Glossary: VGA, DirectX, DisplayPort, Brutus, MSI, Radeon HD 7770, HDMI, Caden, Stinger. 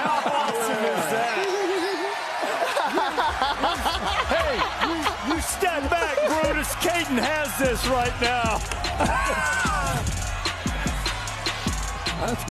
How awesome is that? Hey, you step back, Brutus. Caden has this right now. That's